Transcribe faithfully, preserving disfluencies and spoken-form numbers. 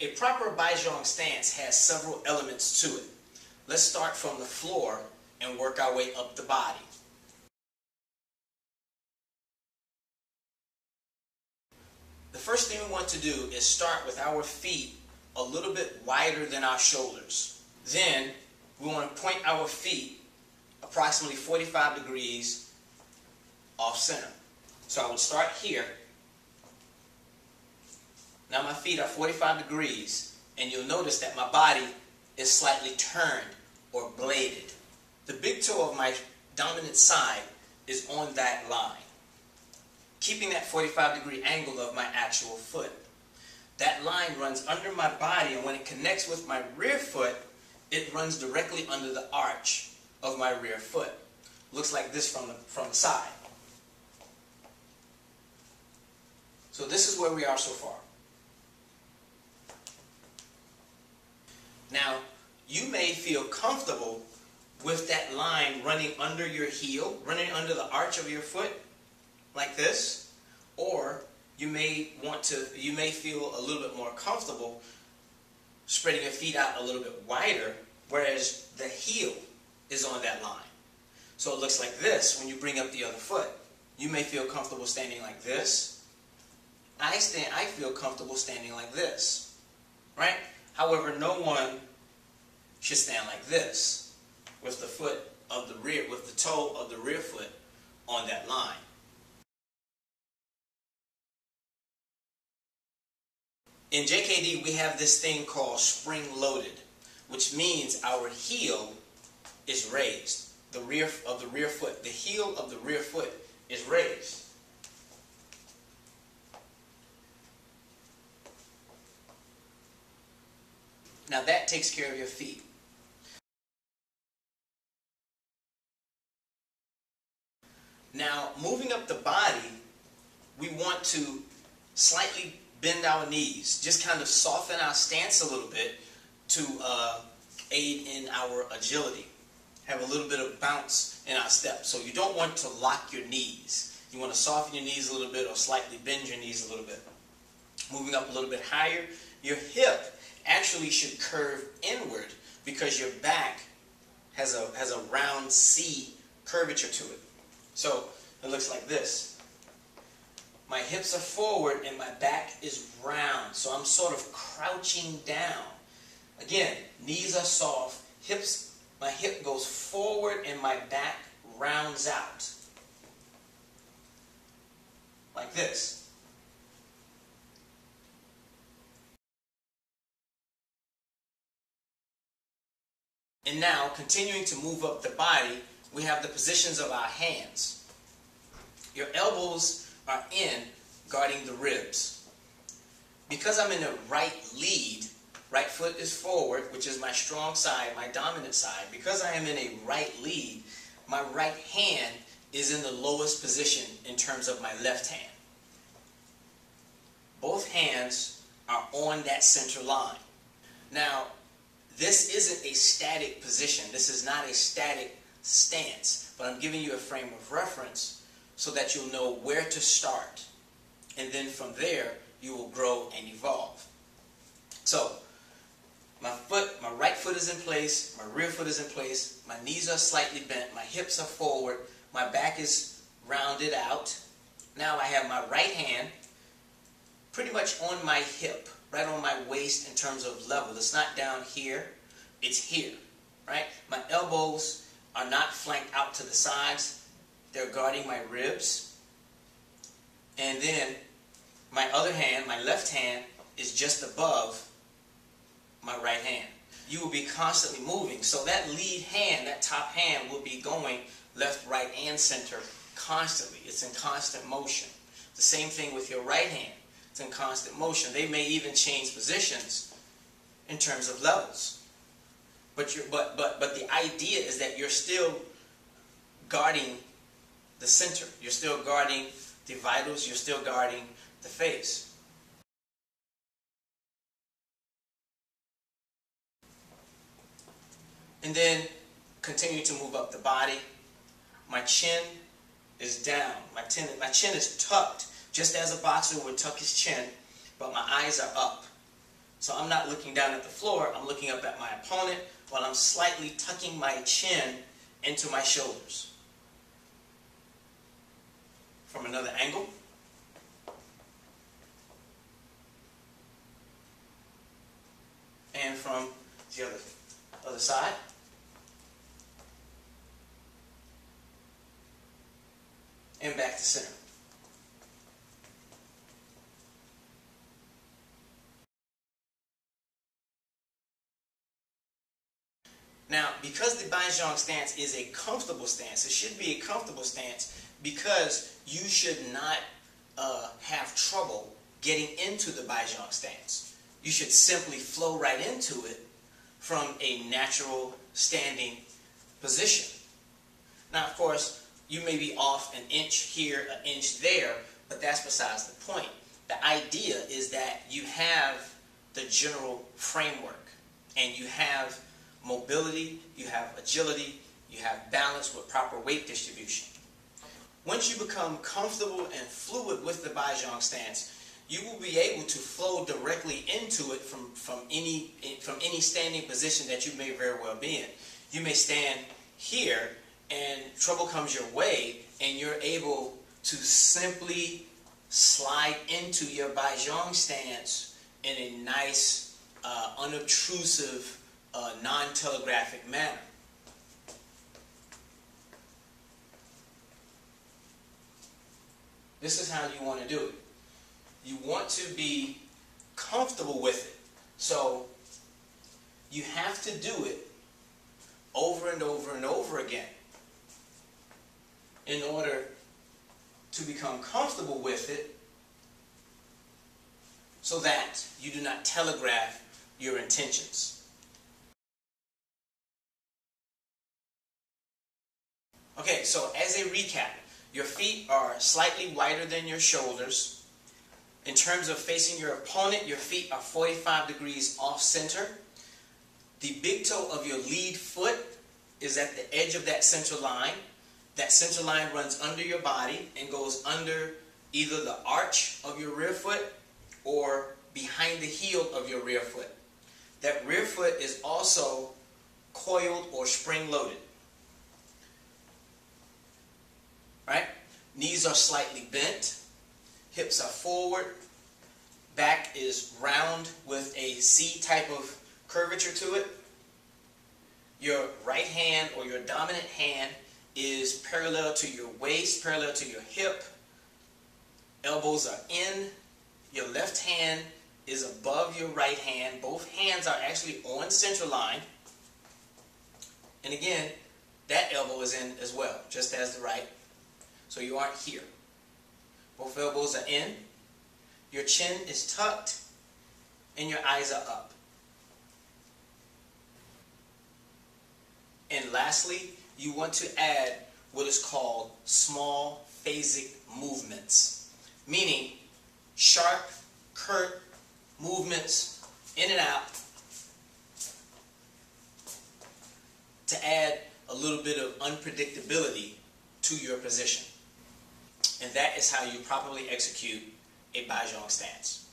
A proper Bajang stance has several elements to it. Let's start from the floor and work our way up the body. The first thing we want to do is start with our feet a little bit wider than our shoulders. Then we want to point our feet approximately forty-five degrees off center. So I will start here. Now my feet are forty-five degrees, and you'll notice that my body is slightly turned or bladed. The big toe of my dominant side is on that line, keeping that forty-five degree angle of my actual foot. That line runs under my body, and when it connects with my rear foot, it runs directly under the arch of my rear foot. Looks like this from the, from the side. So this is where we are so far. Now, you may feel comfortable with that line running under your heel, running under the arch of your foot, like this, or you may want to, you may feel a little bit more comfortable spreading your feet out a little bit wider, whereas the heel is on that line. So it looks like this when you bring up the other foot. You may feel comfortable standing like this. I stand, I feel comfortable standing like this, right? However, no one should stand like this with the foot of the rear, with the toe of the rear foot on that line. In J K D, we have this thing called spring-loaded, which means our heel is raised. The rear of the rear foot, the heel of the rear foot is raised. Now that takes care of your feet. Now, moving up the body, we want to slightly bend our knees, just kind of soften our stance a little bit to uh, aid in our agility. Have a little bit of bounce in our step. So you don't want to lock your knees. You want to soften your knees a little bit or slightly bend your knees a little bit. Moving up a little bit higher, your hip actually should curve inward because your back has a, has a round C curvature to it. So it looks like this. My hips are forward and my back is round, so I'm sort of crouching down. Again, knees are soft, hips, my hip goes forward and my back rounds out. Like this. And now, continuing to move up the body, we have the positions of our hands. Your elbows are in, guarding the ribs. Because I'm in a right lead, right foot is forward, which is my strong side, my dominant side. Because I am in a right lead, my right hand is in the lowest position in terms of my left hand. Both hands are on that center line. Now, this isn't a static position. This is not a static stance, but I'm giving you a frame of reference so that you'll know where to start. And then from there, you will grow and evolve. So, my foot, my right foot is in place, my rear foot is in place, my knees are slightly bent, my hips are forward, my back is rounded out. Now I have my right hand pretty much on my hip, right on my waist in terms of level. It's not down here, it's here, right? My elbows are not flanked out to the sides. They're guarding my ribs. And then my other hand, my left hand, is just above my right hand. You will be constantly moving. So that lead hand, that top hand, will be going left, right, and center constantly. It's in constant motion. The same thing with your right hand. In constant motion. They may even change positions in terms of levels. But, you're, but, but, but the idea is that you're still guarding the center. You're still guarding the vitals. You're still guarding the face. And then continue to move up the body. My chin is down. My chin, my chin is tucked. Just as a boxer would tuck his chin, but my eyes are up. So I'm not looking down at the floor, I'm looking up at my opponent while I'm slightly tucking my chin into my shoulders. From another angle. And from the other, other side. And back to center. Now, because the Baijiang stance is a comfortable stance, it should be a comfortable stance because you should not uh, have trouble getting into the Baijiang stance. You should simply flow right into it from a natural standing position. Now, of course, you may be off an inch here, an inch there, but that's besides the point. The idea is that you have the general framework and you have mobility, you have agility, you have balance with proper weight distribution. Once you become comfortable and fluid with the Baijiang stance, you will be able to flow directly into it from, from, any, from any standing position that you may very well be in. You may stand here and trouble comes your way and you're able to simply slide into your Baijiang stance in a nice, uh, unobtrusive, Uh, non-telegraphic manner. This is how you want to do it. You want to be comfortable with it. So you have to do it over and over and over again in order to become comfortable with it so that you do not telegraph your intentions. Okay, so as a recap, your feet are slightly wider than your shoulders. In terms of facing your opponent, your feet are forty-five degrees off center. The big toe of your lead foot is at the edge of that center line. That center line runs under your body and goes under either the arch of your rear foot or behind the heel of your rear foot. That rear foot is also coiled or spring-loaded. Right? Knees are slightly bent, hips are forward, back is round with a C type of curvature to it. Your right hand or your dominant hand is parallel to your waist, parallel to your hip. Elbows are in. Your left hand is above your right hand. Both hands are actually on center line. And again, that elbow is in as well, just as the right. So you aren't here. Both elbows are in, your chin is tucked, and your eyes are up. And lastly, you want to add what is called small phasic movements, meaning sharp, curt movements in and out to add a little bit of unpredictability to your position. And that is how you properly execute a Baijiang stance.